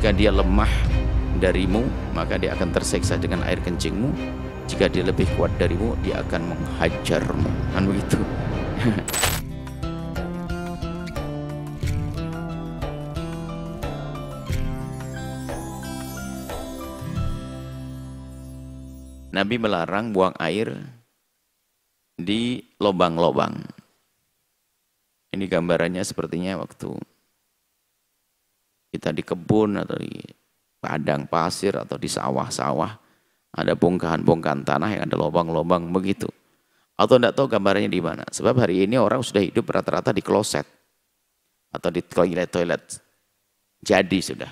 Jika dia lemah darimu, maka dia akan tersiksa dengan air kencingmu. Jika dia lebih kuat darimu, dia akan menghajarmu. Kan begitu. Nabi melarang buang air di lobang-lobang. Ini gambarannya sepertinya waktu kita di kebun atau di padang pasir atau di sawah-sawah, ada bongkahan-bongkahan tanah yang ada lobang-lobang begitu. Atau tidak tahu gambarnya di mana. Sebab hari ini orang sudah hidup rata-rata di kloset atau di toilet-toilet. Jadi sudah.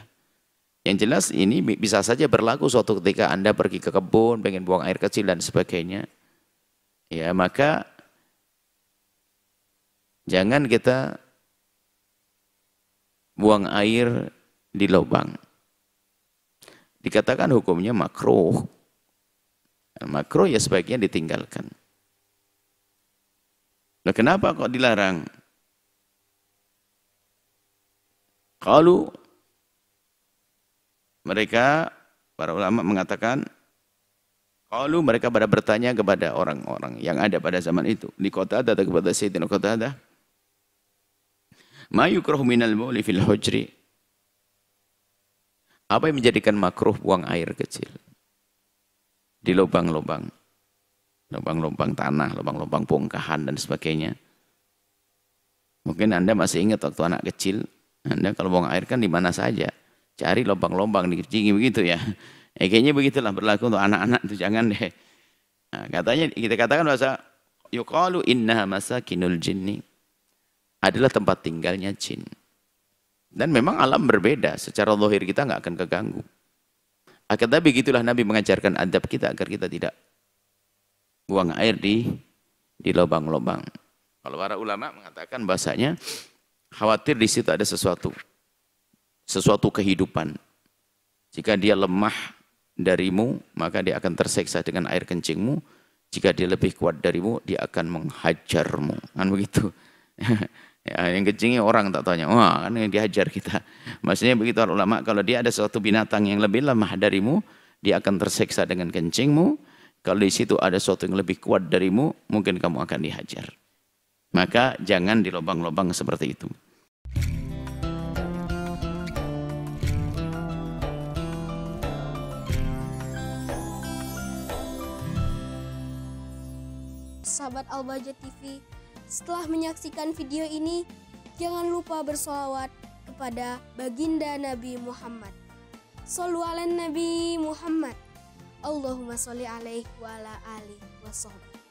Yang jelas ini bisa saja berlaku suatu ketika Anda pergi ke kebun, pengen buang air kecil dan sebagainya. Ya, maka jangan kita buang air di lubang. Dikatakan hukumnya makruh. Makruh ya sebaiknya ditinggalkan. Nah, kenapa kok dilarang? Kalau mereka, para ulama mengatakan, kalau mereka pada bertanya kepada orang-orang yang ada pada zaman itu, di kota ada kepada Sayyidina kota ada, ma yukrahu minal bauli fil hujri. Apa yang menjadikan makruh buang air kecil di lubang-lubang, lubang-lubang tanah, lubang-lubang bongkahan dan sebagainya? Mungkin Anda masih ingat waktu anak kecil, Anda kalau buang air kan di mana saja. Cari lubang-lubang dikecilin begitu ya. Kayaknya begitulah berlaku untuk anak-anak itu, jangan deh. Nah, katanya kita katakan bahasa yuqalu innaha masakinul jinni, adalah tempat tinggalnya jin. Dan memang alam berbeda, secara zahir kita nggak akan keganggu. Akan tapi begitulah Nabi mengajarkan adab kita agar kita tidak buang air di lubang-lubang. Kalau para ulama mengatakan bahasanya khawatir di situ ada sesuatu kehidupan. Jika dia lemah darimu, maka dia akan tersiksa dengan air kencingmu. Jika dia lebih kuat darimu, dia akan menghajarmu. Kan begitu. Ya, yang kencingnya orang tak tanya, wah kan yang dihajar kita. Maksudnya begitu ulama, kalau dia ada suatu binatang yang lebih lemah darimu, dia akan tersiksa dengan kencingmu. Kalau di situ ada suatu yang lebih kuat darimu, mungkin kamu akan dihajar. Maka jangan di lubang-lubang seperti itu. Sahabat Al-Bahjah TV, setelah menyaksikan video ini, jangan lupa bersolawat kepada baginda Nabi Muhammad. Shollu ala Nabi Muhammad. Allahumma sholli alaihi wa ala alihi wa sahbihi.